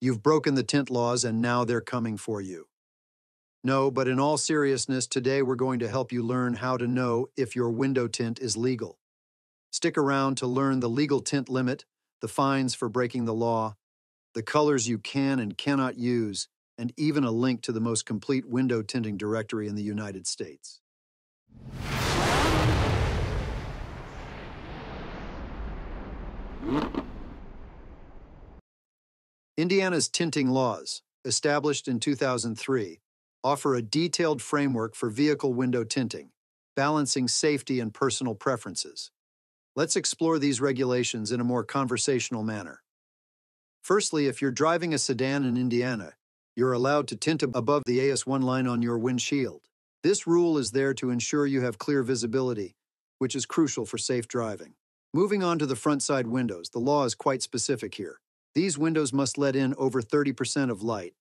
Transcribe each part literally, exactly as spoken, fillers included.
You've broken the tint laws and now they're coming for you. No, but in all seriousness, today we're going to help you learn how to know if your window tint is legal. Stick around to learn the legal tint limit, the fines for breaking the law, the colors you can and cannot use, and even a link to the most complete window tinting directory in the United States. Indiana's tinting laws, established in two thousand three, offer a detailed framework for vehicle window tinting, balancing safety and personal preferences. Let's explore these regulations in a more conversational manner. Firstly, if you're driving a sedan in Indiana, you're allowed to tint above the A S one line on your windshield. This rule is there to ensure you have clear visibility, which is crucial for safe driving. Moving on to the front side windows, the law is quite specific here. These windows must let in over thirty percent of light.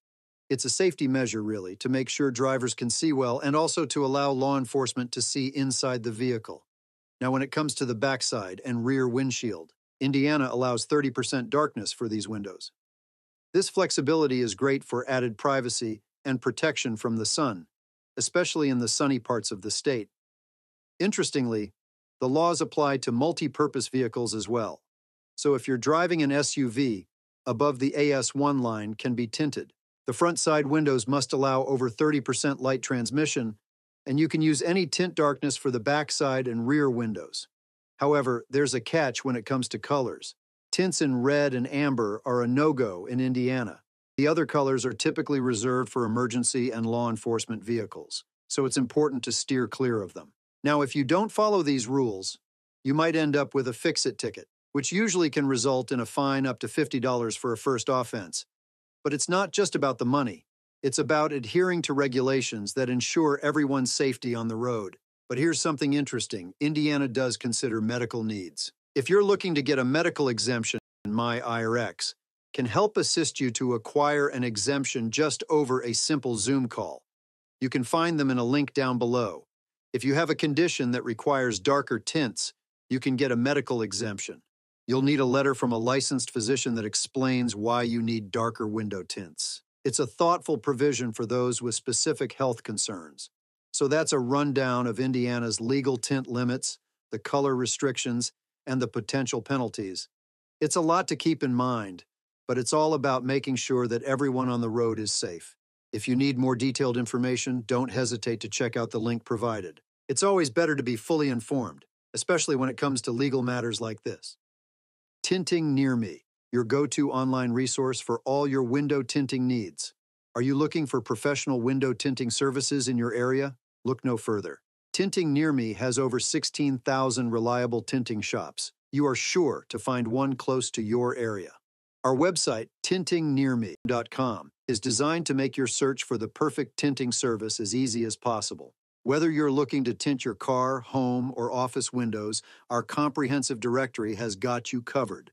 It's a safety measure, really, to make sure drivers can see well and also to allow law enforcement to see inside the vehicle. Now, when it comes to the backside and rear windshield, Indiana allows thirty percent darkness for these windows. This flexibility is great for added privacy and protection from the sun, especially in the sunny parts of the state. Interestingly, the laws apply to multi-purpose vehicles as well. So if you're driving an S U V, above the A S one line can be tinted. The front side windows must allow over thirty percent light transmission, and you can use any tint darkness for the backside and rear windows. However, there's a catch when it comes to colors. Tints in red and amber are a no-go in Indiana. The other colors are typically reserved for emergency and law enforcement vehicles, so it's important to steer clear of them. Now, if you don't follow these rules, you might end up with a fix-it ticket, which usually can result in a fine up to fifty dollars for a first offense. But it's not just about the money. It's about adhering to regulations that ensure everyone's safety on the road. But here's something interesting. Indiana does consider medical needs. If you're looking to get a medical exemption, MyEyeRx can help assist you to acquire an exemption just over a simple Zoom call. You can find them in a link down below. If you have a condition that requires darker tints, you can get a medical exemption. You'll need a letter from a licensed physician that explains why you need darker window tints. It's a thoughtful provision for those with specific health concerns. So that's a rundown of Indiana's legal tint limits, the color restrictions, and the potential penalties. It's a lot to keep in mind, but it's all about making sure that everyone on the road is safe. If you need more detailed information, don't hesitate to check out the link provided. It's always better to be fully informed, especially when it comes to legal matters like this. Tinting Near Me, your go-to online resource for all your window tinting needs. Are you looking for professional window tinting services in your area? Look no further. Tinting Near Me has over sixteen thousand reliable tinting shops. You are sure to find one close to your area. Our website, tinting near me dot com, is designed to make your search for the perfect tinting service as easy as possible. Whether you're looking to tint your car, home, or office windows, our comprehensive directory has got you covered.